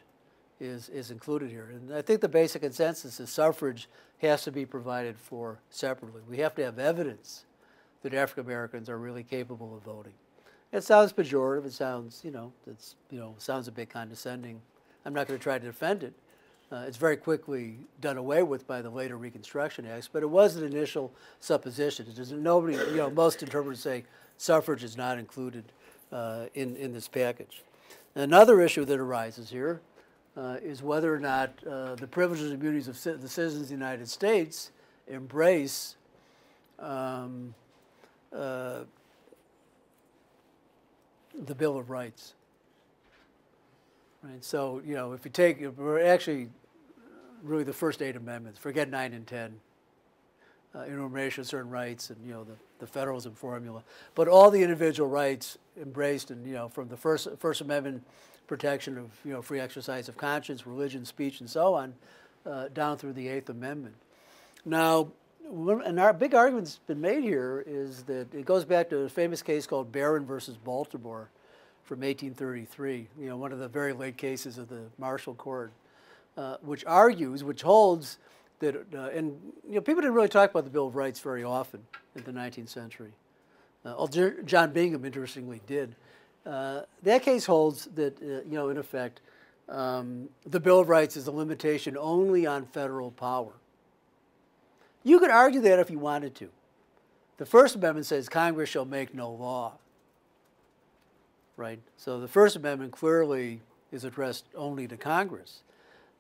is, is included here. And I think the basic consensus is suffrage has to be provided for separately. We have to have evidence that African Americans are really capable of voting. It sounds pejorative, it sounds, you know, it's, you know, sounds a bit condescending. I'm not gonna try to defend it. Uh, it's very quickly done away with by the later Reconstruction Acts, but it was an initial supposition. There's nobody, you know, most interpreters say suffrage is not included uh, in, in this package. Another issue that arises here uh, is whether or not uh, the privileges and immunities of the citizens of the United States embrace um, uh, the Bill of Rights. Right, so, you know, if you take, we're actually really the first eight amendments, forget nine and ten, uh, enumeration of certain rights and, you know, the, the federalism formula. But all the individual rights embraced and, you know, from the first, first Amendment protection of, you know, free exercise of conscience, religion, speech, and so on, uh, down through the Eighth Amendment. Now, and our big argument's been made here is that it goes back to a famous case called Barron versus Baltimore from eighteen thirty-three, you know, one of the very late cases of the Marshall Court, uh, which argues, which holds that, uh, and you know, people didn't really talk about the Bill of Rights very often in the nineteenth century. Uh, John Bingham, interestingly, did. Uh, that case holds that, uh, you know, in effect, um, the Bill of Rights is a limitation only on federal power. You could argue that if you wanted to. The First Amendment says Congress shall make no law. Right? So the First Amendment clearly is addressed only to Congress.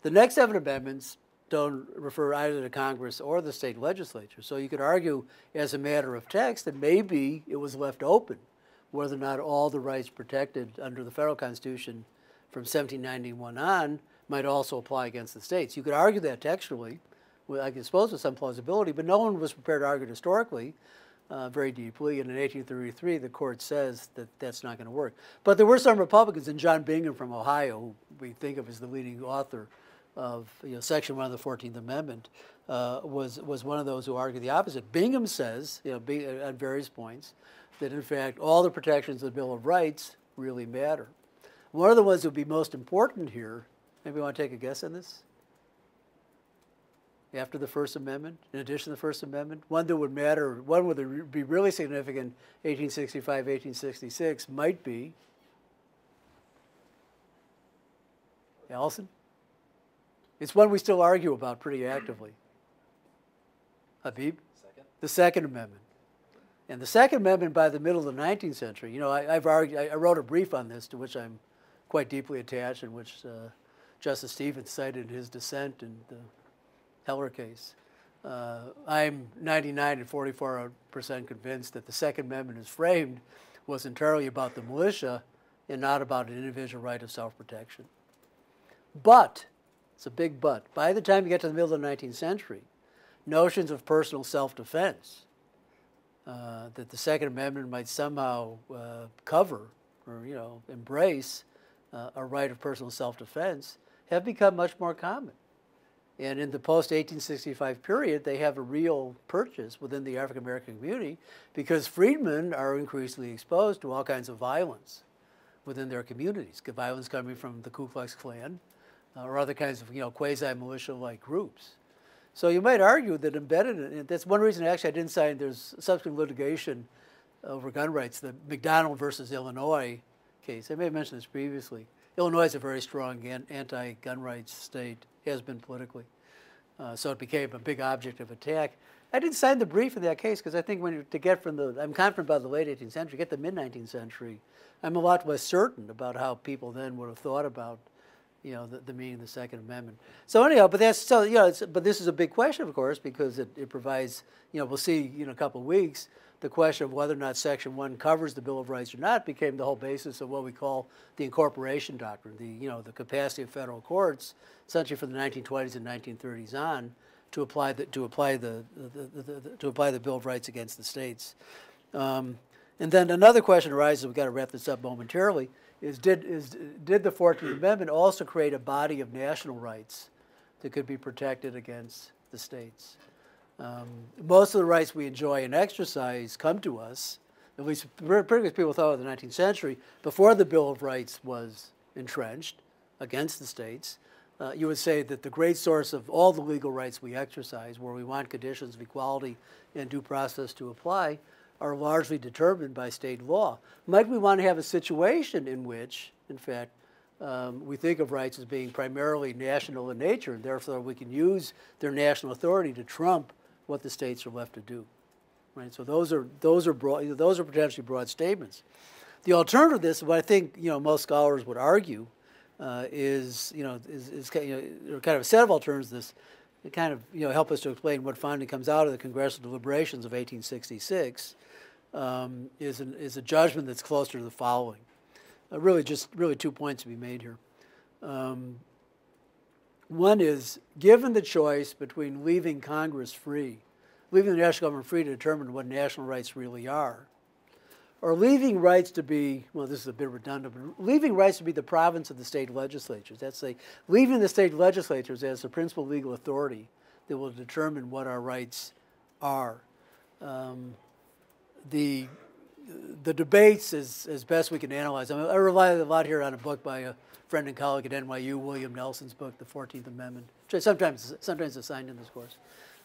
The next seven amendments don't refer either to Congress or the state legislature. So you could argue as a matter of text that maybe it was left open whether or not all the rights protected under the federal Constitution from seventeen ninety-one on might also apply against the states. You could argue that textually, well, I suppose with some plausibility, but no one was prepared to argue historically Uh, very deeply, and in eighteen thirty-three the court says that that's not going to work. But there were some Republicans, and John Bingham from Ohio, who we think of as the leading author of, you know, Section one of the Fourteenth Amendment, uh, was, was one of those who argued the opposite. Bingham says, you know, Bing, at various points, that in fact all the protections of the Bill of Rights really matter. One of the ones that would be most important here, maybe you want to take a guess on this? after the First Amendment, in addition to the First Amendment. One that would matter, one that would be really significant, eighteen sixty-five, eighteen sixty-six, might be. Allison? It's one we still argue about pretty actively. Habib? Second. The Second Amendment. And the Second Amendment by the middle of the nineteenth century, you know, I, I've argued, I wrote a brief on this to which I'm quite deeply attached and which uh, Justice Stevens cited in his dissent in the Heller case. Uh, I'm ninety-nine and forty-four percent convinced that the Second Amendment as framed was entirely about the militia and not about an individual right of self-protection. But, it's a big but, by the time you get to the middle of the nineteenth century, notions of personal self-defense, uh, that the Second Amendment might somehow uh, cover or, you know, embrace uh, a right of personal self-defense, have become much more common. And in the post-eighteen sixty-five period, they have a real purchase within the African-American community because freedmen are increasingly exposed to all kinds of violence within their communities, violence coming from the Ku Klux Klan, or other kinds of, you know, quasi-militia-like groups. So you might argue that embedded in it, that's one reason actually I didn't sign, there's subsequent litigation over gun rights, the McDonald versus Illinois case. I may have mentioned this previously. Illinois is a very strong anti-gun rights state, has been politically. Uh, so it became a big object of attack. I didn't sign the brief in that case because I think when you, to get from the, I'm confident about the late eighteenth century, get the mid-nineteenth century, I'm a lot less certain about how people then would have thought about, you know, the, the meaning of the Second Amendment. So anyhow, but that's, so, you know, it's, but this is a big question, of course, because it, it provides, you know, we'll see in a couple of weeks, the question of whether or not Section one covers the Bill of Rights or not became the whole basis of what we call the incorporation doctrine, the, you know, the capacity of federal courts, essentially from the nineteen twenties and nineteen thirties on, to apply the, to apply the, the, the, the, the to apply the Bill of Rights against the states. Um, and then another question arises, we've got to wrap this up momentarily, Is did, is did the Fourteenth Amendment also create a body of national rights that could be protected against the states? Um, most of the rights we enjoy and exercise come to us, at least previous people thought of the nineteenth century, before the Bill of Rights was entrenched against the states. Uh, you would say that the great source of all the legal rights we exercise, where we want conditions of equality and due process to apply, are largely determined by state law. Might we want to have a situation in which, in fact, um, we think of rights as being primarily national in nature, and therefore we can use their national authority to trump what the states are left to do, right? So those are, those are, broad, those are potentially broad statements. The alternative to this, what I think, you know, most scholars would argue uh, is, you know, is, is you know, kind of a set of alternatives to this, to kind of, you know, help us to explain what finally comes out of the congressional deliberations of eighteen sixty-six, um, is, an, is a judgment that's closer to the following. Uh, really just, really two points to be made here. Um, one is, given the choice between leaving Congress free, leaving the national government free to determine what national rights really are, or leaving rights to be, well, this is a bit redundant, but leaving rights to be the province of the state legislatures. That's like leaving the state legislatures as the principal legal authority that will determine what our rights are. Um, the, the debates, as, as best we can analyze, I, mean, I rely a lot here on a book by a friend and colleague at N Y U, William Nelson's book, The Fourteenth Amendment, which I sometimes, sometimes assigned in this course,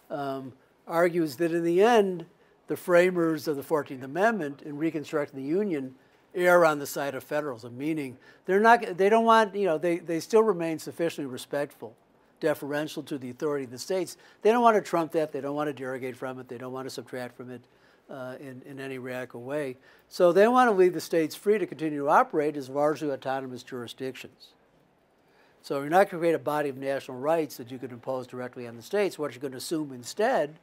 um, argues that in the end, the framers of the Fourteenth Amendment in reconstructing the Union err on the side of federalism, meaning they're not, they don't want, you know, they, they still remain sufficiently respectful, deferential to the authority of the states. They don't want to trump that. They don't want to derogate from it. They don't want to subtract from it uh, in, in any radical way. So they want to leave the states free to continue to operate as largely autonomous jurisdictions. So you're not going to create a body of national rights that you could impose directly on the states. What you're going to assume instead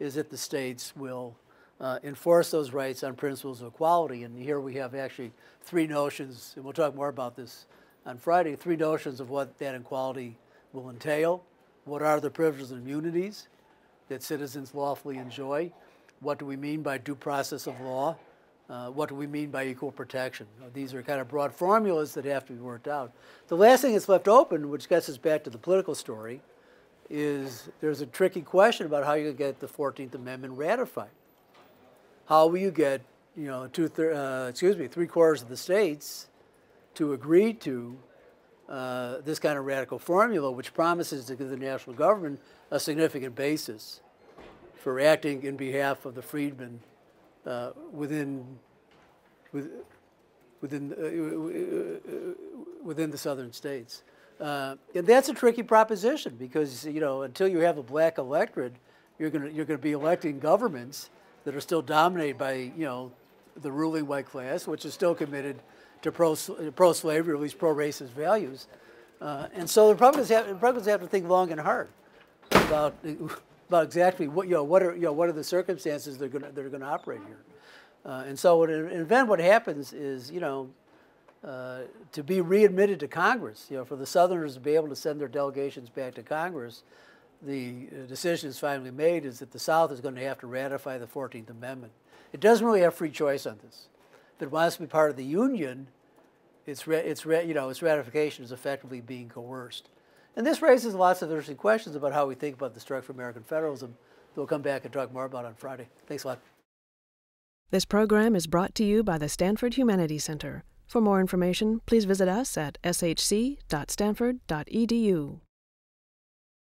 is that the states will uh, enforce those rights on principles of equality. And here we have actually three notions, and we'll talk more about this on Friday, three notions of what that equality will entail. What are the privileges and immunities that citizens lawfully enjoy? What do we mean by due process of law? Uh, what do we mean by equal protection? These are kind of broad formulas that have to be worked out. The last thing that's left open, which gets us back to the political story, is there's a tricky question about how you get the Fourteenth Amendment ratified. How will you get, you know, two, uh, excuse me, three quarters of the states to agree to uh, this kind of radical formula, which promises to give the national government a significant basis for acting in behalf of the freedmen uh, within with, within uh, within the southern states. Uh, and that's a tricky proposition because, you know, until you have a black electorate, you're going you're going to be electing governments that are still dominated by, you know, the ruling white class, which is still committed to pro, pro-slavery, or at least pro-racist values. Uh, and so the Republicans have, the Republicans have to think long and hard about, about exactly what, you know, what, are, you know, what are the circumstances they're going they're to operate here. Uh, and so what, and then what happens is, you know, Uh, to be readmitted to Congress, you know, for the Southerners to be able to send their delegations back to Congress, the decision is finally made is that the South is going to have to ratify the Fourteenth Amendment. It doesn't really have free choice on this. If it wants to be part of the Union, it's, ra it's ra you know, its ratification is effectively being coerced. And this raises lots of interesting questions about how we think about the structure of American federalism that we'll come back and talk more about on Friday. Thanks a lot. This program is brought to you by the Stanford Humanities Center. For more information, please visit us at s h c dot stanford dot e d u.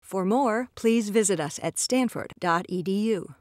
For more, please visit us at stanford dot e d u.